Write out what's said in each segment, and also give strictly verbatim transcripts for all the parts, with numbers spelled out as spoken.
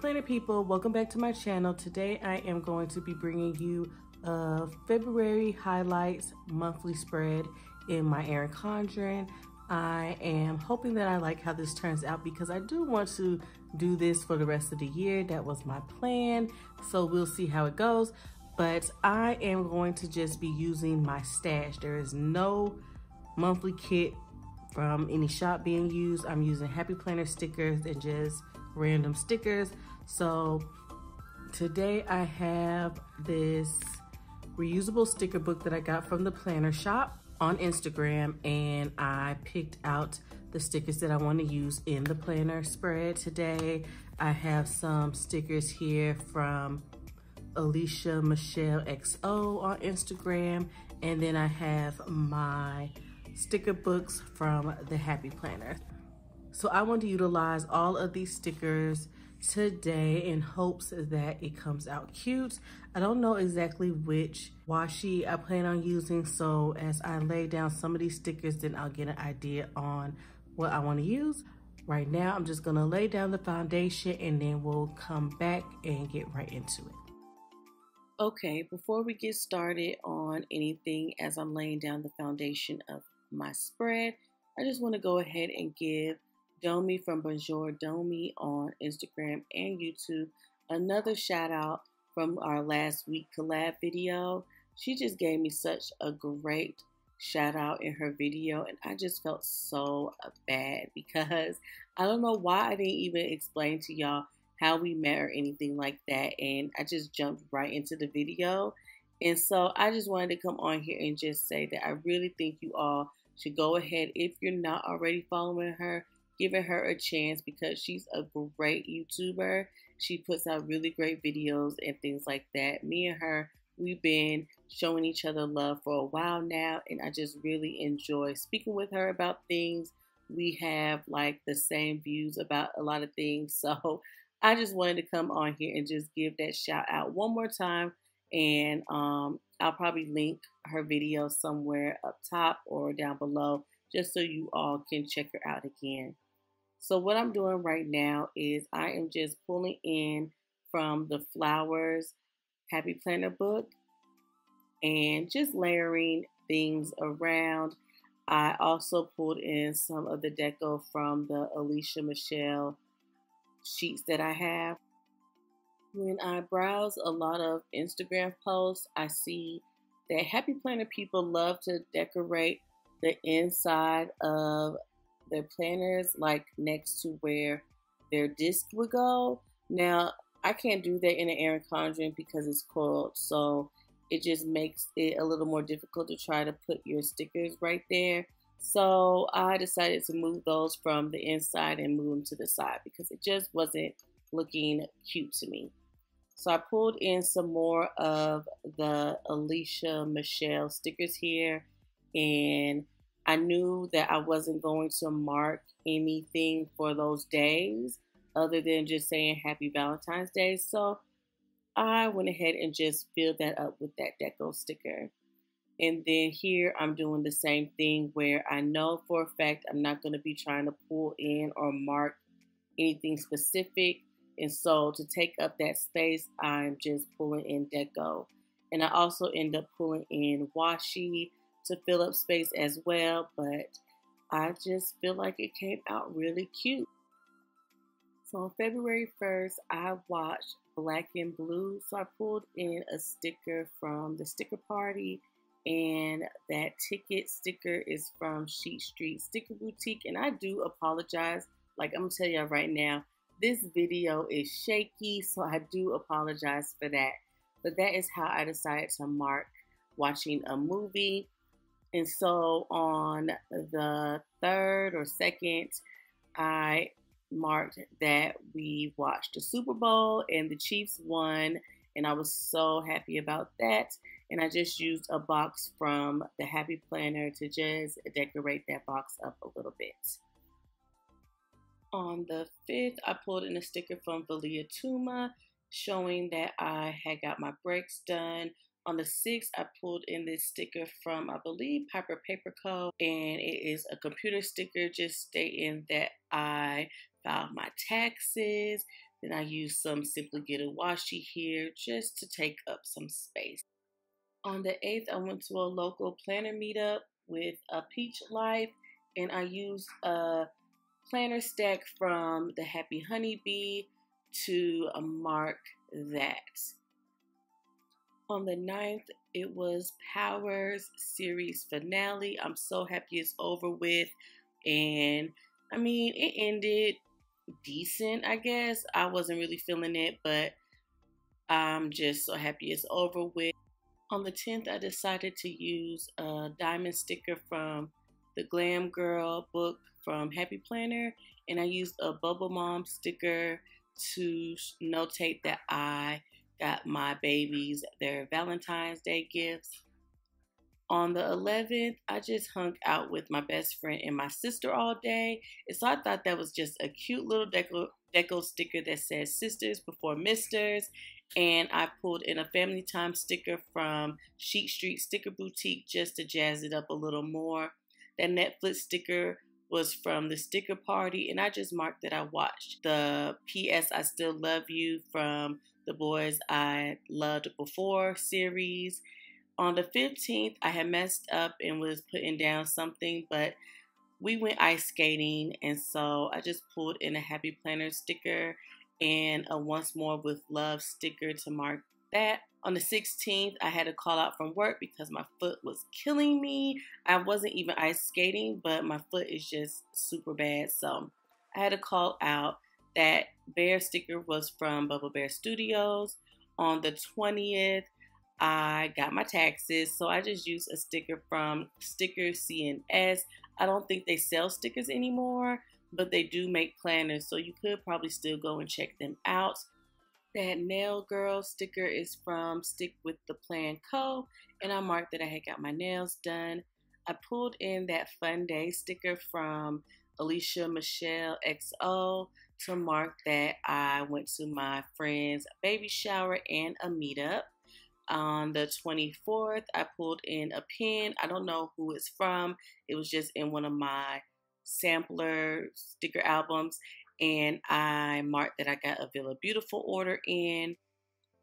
Planner people, welcome back to my channel. Today I am going to be bringing you a February highlights monthly spread in my Erin Condren. I am hoping that I like how this turns out because I do want to do this for the rest of the year. That was my plan, so we'll see how it goes. But I am going to just be using my stash. There is no monthly kit from any shop being used. I'm using Happy Planner stickers and just random stickers. So today I have this reusable sticker book that I got from the planner shop on Instagram, and I picked out the stickers that I want to use in the planner spread today. I have some stickers here from Alicia Michelle X O on Instagram, and then I have my sticker books from the Happy Planner. So I want to utilize all of these stickers today in hopes that it comes out cute. I don't know exactly which washi I plan on using, so as I lay down some of these stickers, then I'll get an idea on what I want to use. Right now, I'm just gonna lay down the foundation and then we'll come back and get right into it. Okay, before we get started on anything as I'm laying down the foundation of my spread, I just want to go ahead and give Domi from Bonjour Domi on Instagram and YouTube another shout out from our last week collab video. She just gave me such a great shout out in her video, and I just felt so bad because I don't know why I didn't even explain to y'all how we met or anything like that, and I just jumped right into the video. And so I just wanted to come on here and just say that I really think you all should go ahead, if you're not already following her, giving her a chance, because she's a great YouTuber. She puts out really great videos and things like that. Me and her, we've been showing each other love for a while now, and I just really enjoy speaking with her about things. We have like the same views about a lot of things, so I just wanted to come on here and just give that shout out one more time, and um, I'll probably link her video somewhere up top or down below just so you all can check her out again. So what I'm doing right now is I am just pulling in from the Flowers Happy Planner book and just layering things around. I also pulled in some of the deco from the Alicia Michelle sheets that I have. When I browse a lot of Instagram posts, I see that Happy Planner people love to decorate the inside of their planners, like next to where their disc would go. Now, I can't do that in an Erin Condren because it's coiled, so it just makes it a little more difficult to try to put your stickers right there. So I decided to move those from the inside and move them to the side because it just wasn't looking cute to me. So I pulled in some more of the Alicia Michelle stickers here, and I knew that I wasn't going to mark anything for those days other than just saying Happy Valentine's Day. So I went ahead and just filled that up with that deco sticker. And then here I'm doing the same thing where I know for a fact I'm not going to be trying to pull in or mark anything specific. And so to take up that space, I'm just pulling in deco. And I also end up pulling in washi to fill up space as well, but I just feel like it came out really cute. So on February first, I watched Black and Blue, so I pulled in a sticker from the sticker party, and that ticket sticker is from Sheet Street Sticker Boutique. And I do apologize, like I'm gonna tell y'all right now, this video is shaky, so I do apologize for that. But that is how I decided to mark watching a movie. And so on the third or second, I marked that we watched the Super Bowl and the Chiefs won, and I was so happy about that. And I just used a box from the Happy Planner to just decorate that box up a little bit. On the fifth, I pulled in a sticker from Valia Tuma showing that I had got my breaks done. On the sixth, I pulled in this sticker from, I believe, Piper Paper Co, and it is a computer sticker just stating that I filed my taxes, Then I used some Simply Gilded washi here just to take up some space. On the eighth, I went to a local planner meetup with a Peach Life, and I used a planner stack from the Happy Honey Bee to mark that. On the ninth, it was Powers series finale. I'm so happy it's over with. And I mean, it ended decent, I guess. I wasn't really feeling it, but I'm just so happy it's over with. On the tenth, I decided to use a diamond sticker from the Glam Girl book from Happy Planner, and I used a Bubble Mom sticker to notate that I got my babies their Valentine's Day gifts. On the eleventh, I just hung out with my best friend and my sister all day, and so I thought that was just a cute little deco, deco sticker that says sisters before misters, and I pulled in a family time sticker from Sheet Street Sticker Boutique just to jazz it up a little more. That Netflix sticker was from the sticker party, and I just marked that I watched the P S I Still Love You from The Boys I Loved Before series. On the fifteenth, I had messed up and was putting down something, but we went ice skating, and so I just pulled in a Happy Planner sticker and a Once More With Love sticker to mark that. On the sixteenth, I had a call out from work because my foot was killing me. I wasn't even ice skating, but my foot is just super bad. So I had a call out. That bear sticker was from Bubble Bear Studios. On the twentieth, I got my taxes. So I just used a sticker from Sticker C and S. I don't think they sell stickers anymore, but they do make planners. So you could probably still go and check them out. That Nail Girl sticker is from Stick With The Plan Co, and I marked that I had got my nails done. I pulled in that Fun Day sticker from Alicia Michelle X O to mark that I went to my friend's baby shower and a meetup. On the twenty-fourth, I pulled in a pin. I don't know who it's from. It was just in one of my sampler sticker albums. And I marked that I got a Villa Beautiful order in.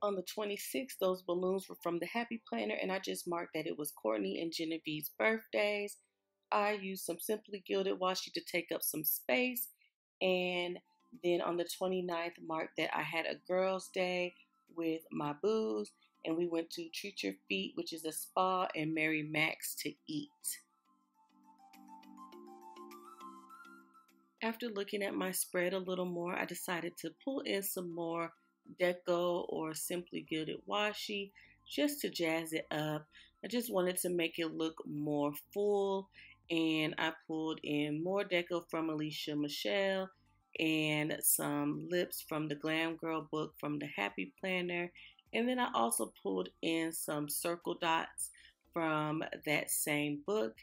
On the twenty-sixth, those balloons were from the Happy Planner, and I just marked that it was Courtney and Genevieve's birthdays. I used some Simply Gilded washi to take up some space. And then on the twenty-ninth, marked that I had a girls' day with my boos, and we went to Treat Your Feet, which is a spa, and Mary Max to eat. After looking at my spread a little more, I decided to pull in some more deco or Simply Gilded washi just to jazz it up. I just wanted to make it look more full, and I pulled in more deco from Alicia Michelle and some lips from the Glam Girl book from the Happy Planner. And then I also pulled in some circle dots from that same book.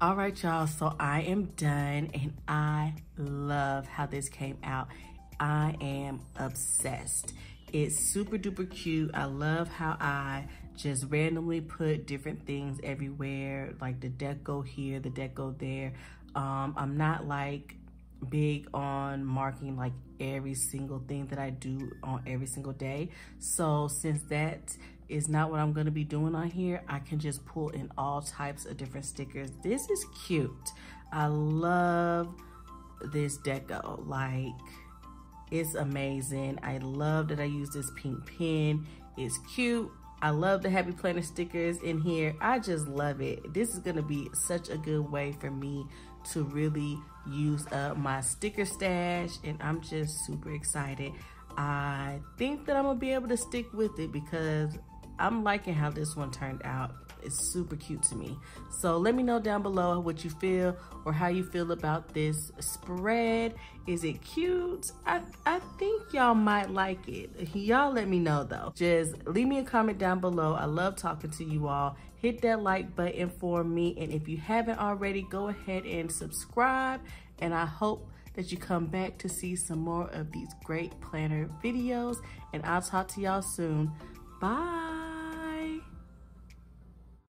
All right, y'all, so I am done, and I love how this came out. I am obsessed. It's super duper cute. I love how I just randomly put different things everywhere, like the deco here, the deco there. Um, I'm not like big on marking like every single thing that I do on every single day. So since that is not what I'm gonna be doing on here, I can just pull in all types of different stickers. This is cute. I love this deco. Like, it's amazing. I love that I use this pink pen. It's cute. I love the Happy Planner stickers in here. I just love it. This is gonna be such a good way for me to really use up my sticker stash, and I'm just super excited. I think that I'm gonna be able to stick with it because I'm liking how this one turned out. It's super cute to me. So let me know down below what you feel or how you feel about this spread. Is it cute? I, I think y'all might like it. Y'all let me know though. Just leave me a comment down below. I love talking to you all. Hit that like button for me. And if you haven't already, go ahead and subscribe. And I hope that you come back to see some more of these great planner videos. And I'll talk to y'all soon. Bye.